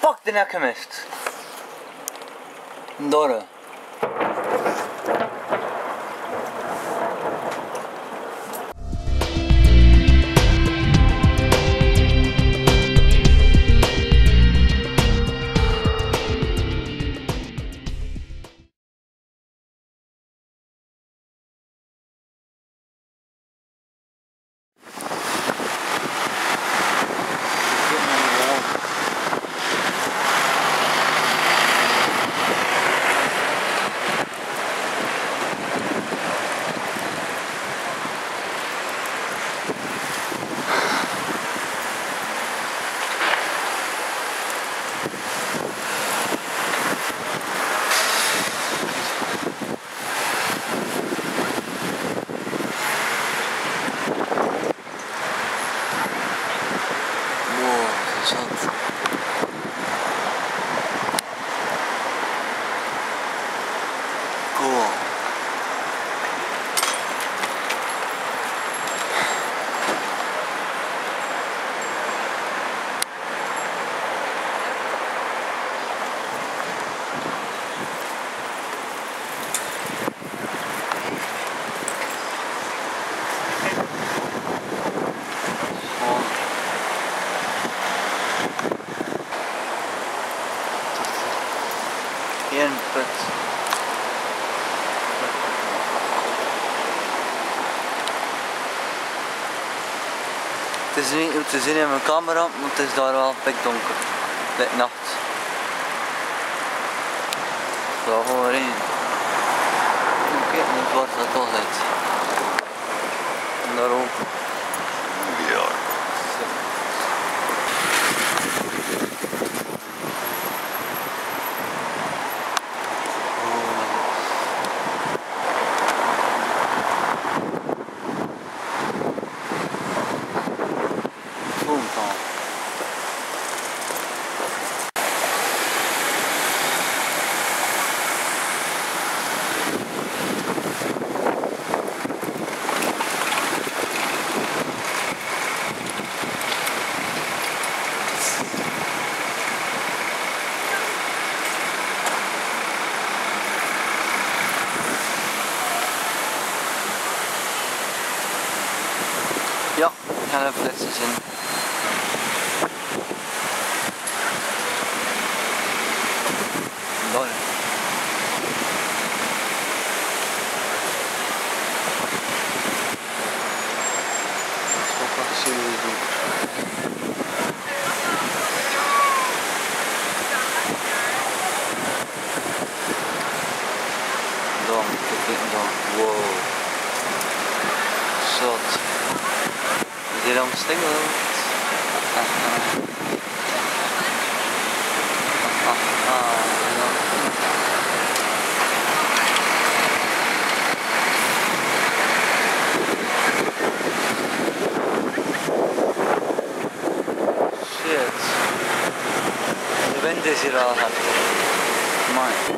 Fuck de Alchemist. Doğru. Het is niet te zien in mijn camera, maar het is daar wel pikdonker. Dit nacht. Ik ga gewoon erin. Oké, het wordt dat altijd. En daar ook. Ja. Ja, ik ga er even flitsjes in. Daar. Wat is jullie doen? Dan, ik dan. Wow. Zot. They don't sting though. Shit. The wind is here all happening. Come on.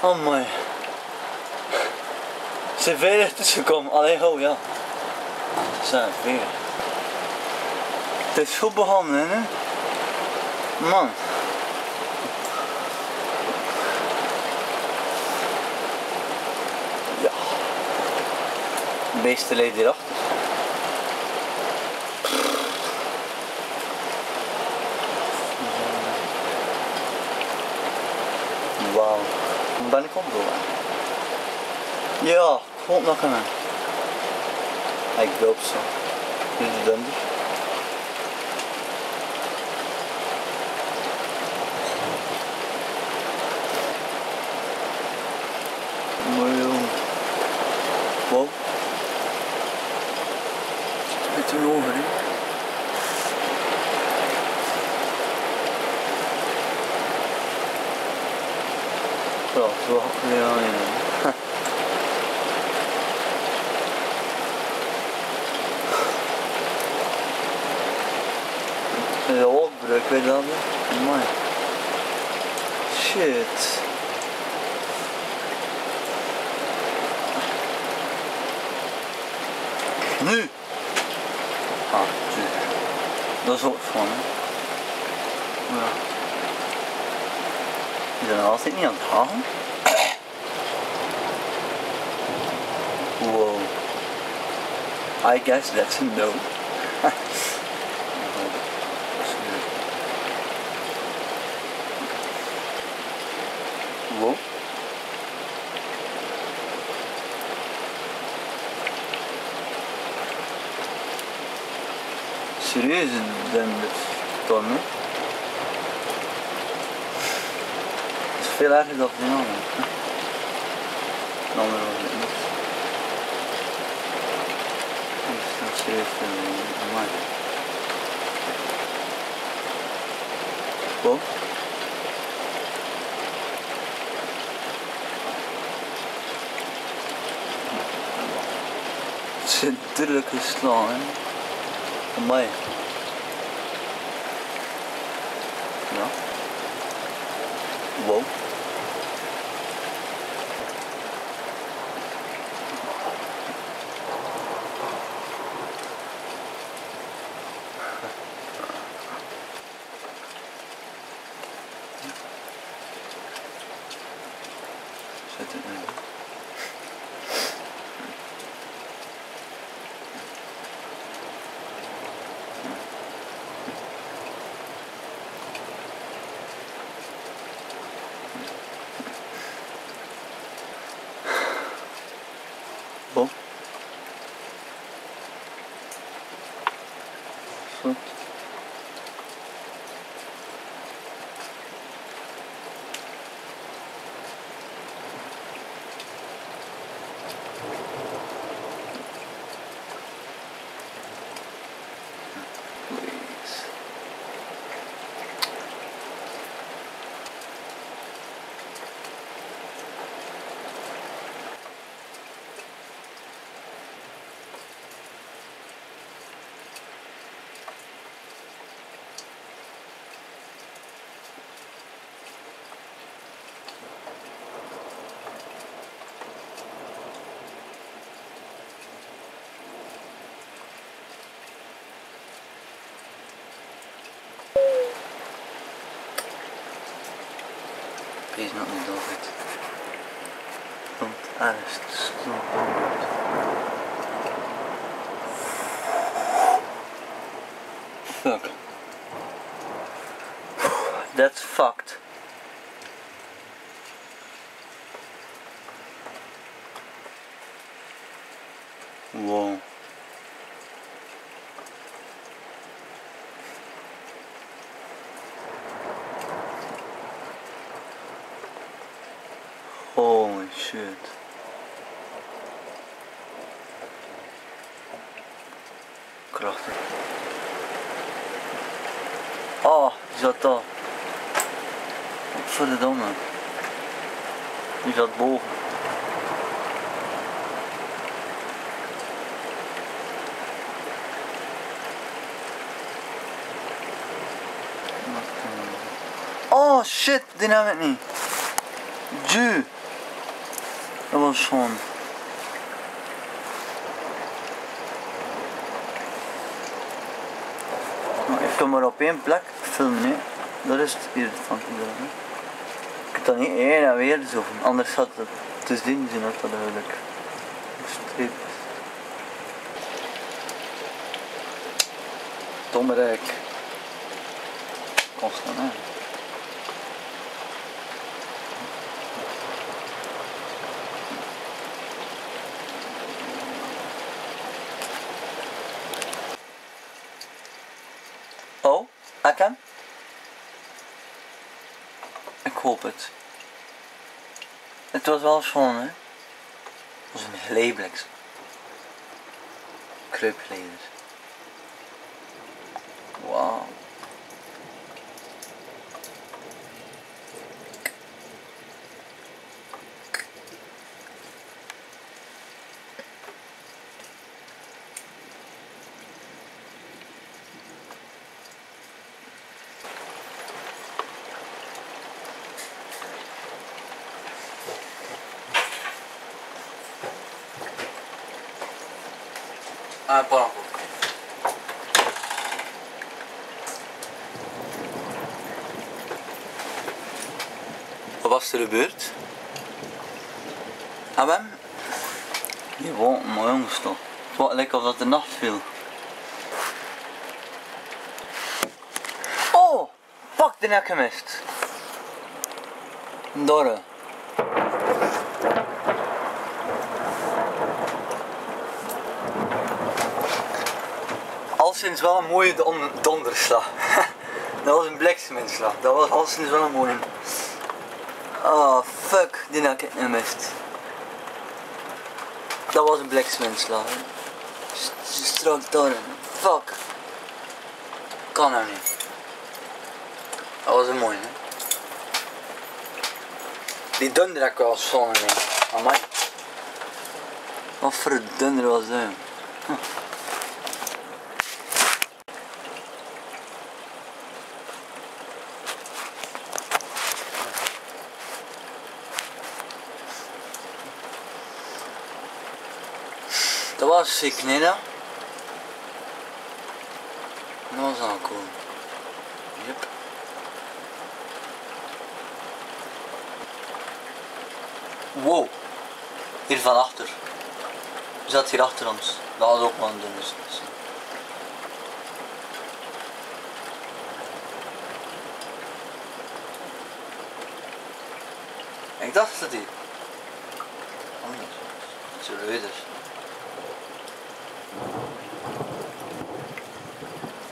Oh my. Ze zijn verder tussengekomen, alleen ho ja. Ze zijn verder. Het is goed begonnen hè? Man. Ja. De beesten leed hierachter. wow. Ben de komt door. Ja, komt nog aan. Ik loop zo. Dit is dundig. Mooi jongen. Wow. Het is een beetje over, hè. Zo, zo. Ja, ja. Ja, ook breuk weer dan. Amai. Shit. Nu! Ah, shit. Dat is ook van, hè. Ja. Daarnaast zit ik niet aan het hagen. Wow. I guess that's a no. Wow. Serieus dan met tonnen? Veel erger dan die andere. De andere was het niet. Dat is nog serieus veel normaal. Wow. Het is duidelijk geslaan, hè. Amai. Ja. Wow. Zet het nu. Bon. Zo. Please not me, David. Don't ask. Fuck. That's fucked. Wow. Holy shit. Krachtig. Oh, die zat daar. Verdomme. Die zat boven. Oh shit, die nam ik niet. Dude. Dat was gewoon. Nou, ik kan maar op één plek filmen, hè. Dat is het hier van te doen, hè. Ik kan dat niet één en weer zo van, anders had het te zien dat dat duidelijk streep is. Domme rijk. Constant, hè. Hakan. Ik hoop het. Het was wel schoon, hè? Het was een glijbliksem. Kruipglijder. Wauw. Ah, pardon. Wat was er gebeurd? Ah, ben? Die wolken, maar jongens toch. Het was lekker of dat de nacht viel. Oh! Pak de nek gemist. Een dorre. Alleszins wel een mooie donderslag. Dat was een blikseminslag. Dat was alleszins wel een mooie. Oh fuck, die heb ik niet gemist. Dat was een blikseminslag. Strook door. Fuck. Kan nou niet. Dat was een mooie. Hè? Die dunder heb ik wel zonne. Amai. Wat voor dunder was dat? Hm. Dat was ziek, nee dan? Dat was al cool. Yep. Wow. Hier van achter. We zaten hier achter ons. Dat was ook wel een dunne sessie. Ik dacht dat die... Anders. Iets leuders.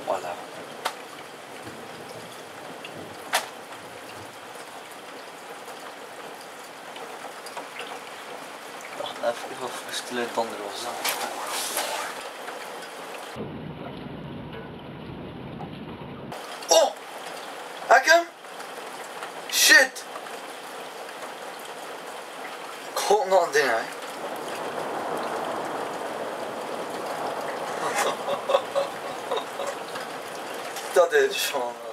Voilà. Wacht even of het stil uit donder was. Oh! Hakken? Shit! Ik hoop nog een ding, hè. Dat is van.